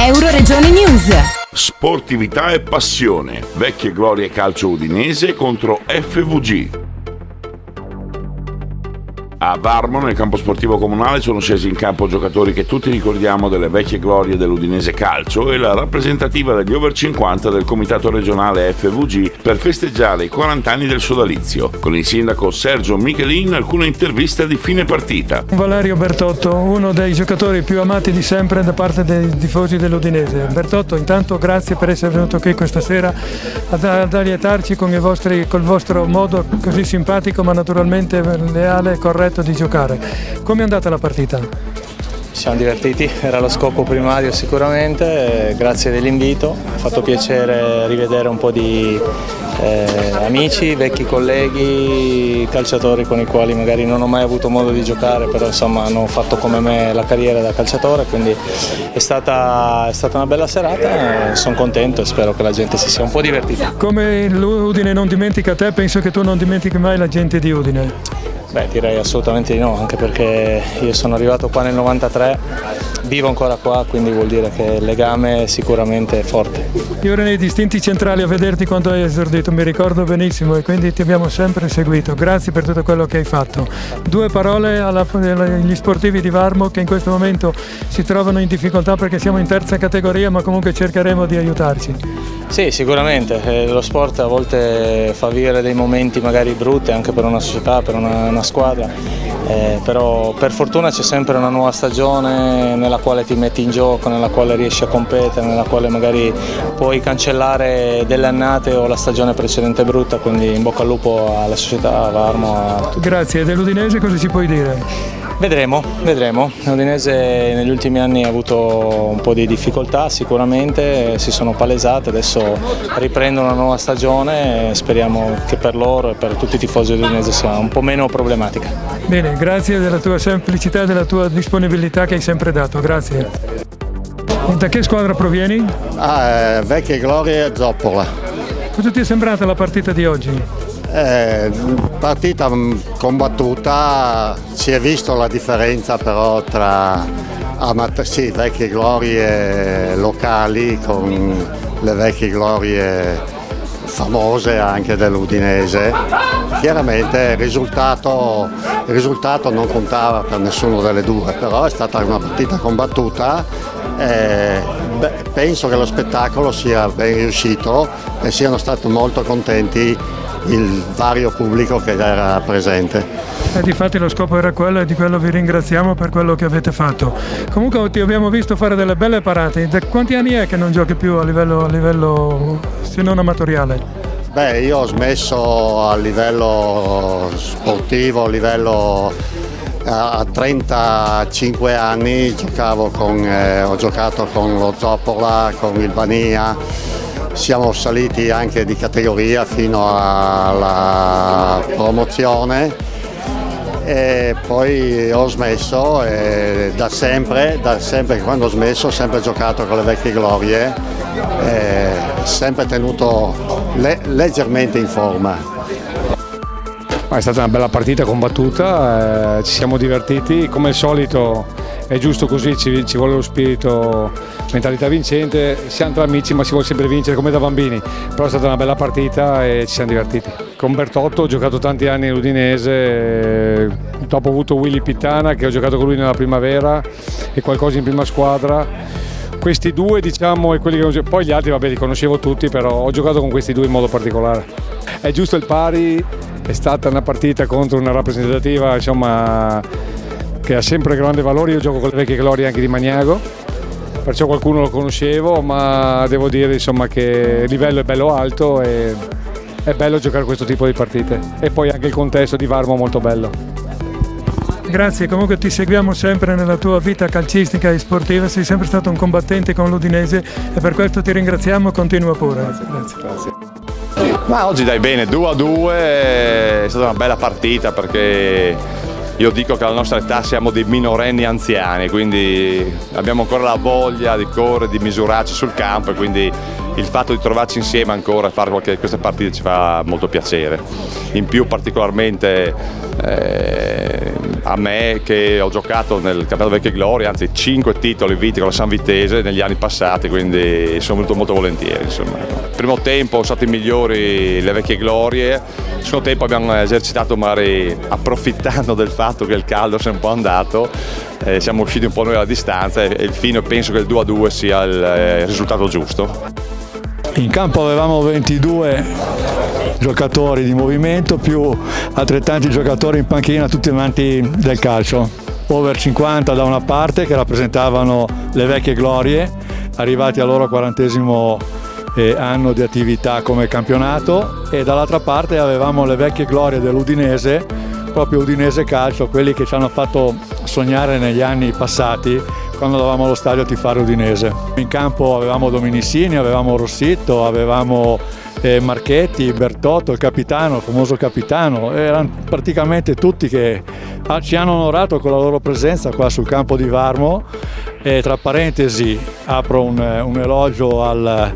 Euro Regione News. Sportività e passione. Vecchie Glorie Calcio Udinese contro FVG. A Varmo, nel campo sportivo comunale, sono scesi in campo giocatori che tutti ricordiamo delle vecchie glorie dell'Udinese Calcio e la rappresentativa degli over 50 del comitato regionale FWG per festeggiare i 40 anni del sodalizio. Con il sindaco Sergio Michelin alcune interviste di fine partita. Valerio Bertotto, uno dei giocatori più amati di sempre da parte dei tifosi dell'Udinese. Bertotto, intanto grazie per essere venuto qui questa sera ad allietarci con col vostro modo così simpatico ma naturalmente leale e corretto di giocare. Come è andata la partita? Ci siamo divertiti, era lo scopo primario sicuramente, grazie dell'invito, ha fatto piacere rivedere un po' di amici, vecchi colleghi, calciatori con i quali magari non ho mai avuto modo di giocare, però insomma hanno fatto come me la carriera da calciatore, quindi è stata una bella serata, sono contento e spero che la gente si sia un po' divertita. Come l'Udine non dimentica te, penso che tu non dimentichi mai la gente di Udine. Beh, direi assolutamente di no, anche perché io sono arrivato qua nel 93, vivo ancora qua, quindi vuol dire che il legame è sicuramente forte. Io ero nei distinti centrali a vederti quando hai esordito, mi ricordo benissimo, e quindi ti abbiamo sempre seguito, grazie per tutto quello che hai fatto. Due parole agli sportivi di Varmo che in questo momento si trovano in difficoltà perché siamo in terza categoria, ma comunque cercheremo di aiutarci. Sì, sicuramente, lo sport a volte fa vivere dei momenti magari brutti anche per una società, per una squadra, però per fortuna c'è sempre una nuova stagione nella quale ti metti in gioco, nella quale riesci a competere, nella quale magari puoi cancellare delle annate o la stagione precedente brutta, quindi in bocca al lupo alla società, a Varmo, a tutti. Grazie, dell'Udinese cosa ci puoi dire? Vedremo. L'Udinese negli ultimi anni ha avuto un po' di difficoltà, sicuramente si sono palesate, adesso riprendono una nuova stagione e speriamo che per loro e per tutti i tifosi dell'Udinese sia un po' meno problematica. Bene, grazie della tua semplicità e della tua disponibilità che hai sempre dato, grazie. Da che squadra provieni? Vecchie Glorie Zoppola. Cosa ti è sembrata la partita di oggi? Partita combattuta, si è visto la differenza però tra vecchie glorie locali con le vecchie glorie famose anche dell'Udinese. Chiaramente il risultato non contava per nessuno delle due, però è stata una partita combattuta. Penso che lo spettacolo sia ben riuscito e siano stati molto contenti il vario pubblico che era presente. E difatti lo scopo era quello e di quello vi ringraziamo per quello che avete fatto. Comunque ti abbiamo visto fare delle belle parate. Da quanti anni è che non giochi più a livello se non amatoriale? Beh, io ho smesso a livello sportivo, a 35 anni ho giocato con lo Zoppola, con il Bania. Siamo saliti anche di categoria fino alla promozione e poi ho smesso e da sempre quando ho smesso ho sempre giocato con le vecchie glorie e sempre tenuto leggermente in forma. È stata una bella partita combattuta, ci siamo divertiti, come al solito è giusto così, ci vuole lo spirito, mentalità vincente, siamo tra amici ma si vuole sempre vincere come da bambini, però è stata una bella partita e ci siamo divertiti. Con Bertotto ho giocato tanti anni all'Udinese, dopo ho avuto Willy Pittana che ho giocato con lui nella primavera e qualcosa in prima squadra. Questi due diciamo e quelli che poi gli altri vabbè li conoscevo tutti, però ho giocato con questi due in modo particolare. È giusto il pari, è stata una partita contro una rappresentativa insomma che ha sempre grande valore. Io gioco con le vecchie glorie anche di Maniago, perciò qualcuno lo conoscevo, ma devo dire insomma che il livello è bello alto e è bello giocare questo tipo di partite, e poi anche il contesto di Varmo è molto bello. Grazie, comunque ti seguiamo sempre nella tua vita calcistica e sportiva, sei sempre stato un combattente con l'Udinese e per questo ti ringraziamo, continua pure. Grazie. Ma oggi dai bene, 2-2, è stata una bella partita perché io dico che alla nostra età siamo dei minorenni anziani, quindi abbiamo ancora la voglia di correre, di misurarci sul campo e quindi il fatto di trovarci insieme ancora e fare questa partita ci fa molto piacere. In più particolarmente a me che ho giocato nel campionato Vecchie Glorie, anzi 5 titoli vinti con la San Vitese negli anni passati, quindi sono venuto molto volentieri. Insomma. Primo tempo sono stati migliori le Vecchie Glorie, secondo tempo abbiamo esercitato magari approfittando del fatto che il caldo si è un po' andato, siamo usciti un po' noi alla distanza e infine penso che il 2-2 sia il risultato giusto. In campo avevamo 22 giocatori di movimento più altrettanti giocatori in panchina, tutti amanti del calcio. Over 50 da una parte che rappresentavano le Vecchie Glorie, arrivati al loro 40° anno di attività come campionato, e dall'altra parte avevamo le Vecchie Glorie dell'Udinese, proprio Udinese Calcio, quelli che ci hanno fatto sognare negli anni passati quando andavamo allo stadio a tifare Udinese. In campo avevamo Domissini, avevamo Rossitto, avevamo Marchetti, Bertotto, il capitano, il famoso capitano, erano praticamente tutti che ci hanno onorato con la loro presenza qua sul campo di Varmo. E tra parentesi apro un elogio a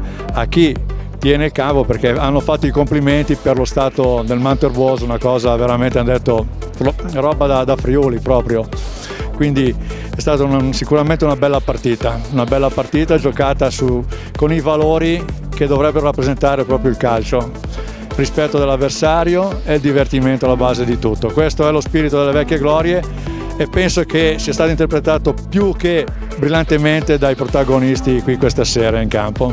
chi tiene il campo, perché hanno fatto i complimenti per lo stato del manterboso, una cosa veramente, hanno detto, roba da Friuli proprio. Quindi è stata sicuramente una bella partita giocata con i valori che dovrebbero rappresentare proprio il calcio, rispetto dell'avversario e il divertimento alla base di tutto. Questo è lo spirito delle Vecchie Glorie e penso che sia stato interpretato più che brillantemente dai protagonisti qui questa sera in campo.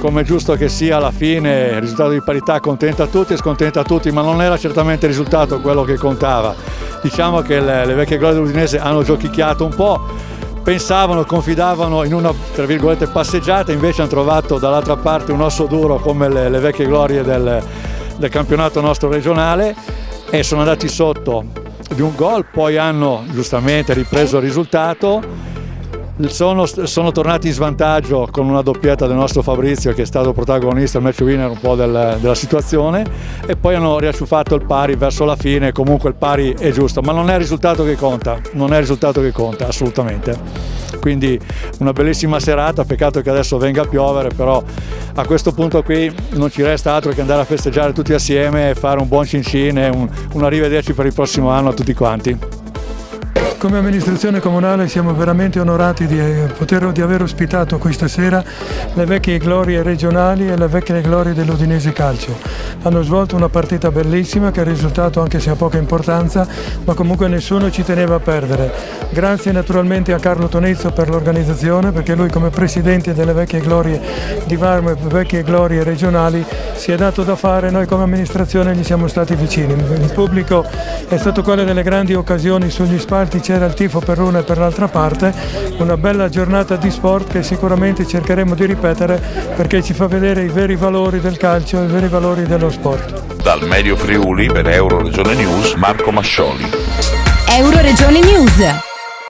Come è giusto che sia, alla fine il risultato di parità contenta tutti e scontenta tutti, ma non era certamente il risultato quello che contava. Diciamo che le Vecchie Glorie dell'Udinese hanno giochicchiato un po', pensavano, confidavano in una, tra virgolette, passeggiata, invece hanno trovato dall'altra parte un osso duro come le Vecchie Glorie del campionato nostro regionale, e sono andati sotto di un gol, poi hanno giustamente ripreso il risultato. Sono tornati in svantaggio con una doppietta del nostro Fabrizio, che è stato protagonista, il match winner un po' della situazione, e poi hanno riacciuffato il pari verso la fine. Comunque il pari è giusto, ma non è il risultato che conta, non è il risultato che conta assolutamente. Quindi una bellissima serata, peccato che adesso venga a piovere, però a questo punto qui non ci resta altro che andare a festeggiare tutti assieme e fare un buon cincin e un arrivederci per il prossimo anno a tutti quanti. Come amministrazione comunale siamo veramente onorati di aver ospitato questa sera le Vecchie Glorie regionali e le Vecchie Glorie dell'Udinese Calcio. Hanno svolto una partita bellissima che è risultato, anche se ha poca importanza, ma comunque nessuno ci teneva a perdere. Grazie naturalmente a Carlo Tonezzo per l'organizzazione, perché lui come presidente delle Vecchie Glorie di Varmo e Vecchie Glorie regionali si è dato da fare, noi come amministrazione gli siamo stati vicini. Il pubblico è stato quello delle grandi occasioni sugli spalti, c'era il tifo per l'una e per l'altra parte, una bella giornata di sport che sicuramente cercheremo di ripetere, perché ci fa vedere i veri valori del calcio e i veri valori dello sport. Dal MEDIO FRIULI per Euro Regione News, Marco Mascioli. Euro Regione News.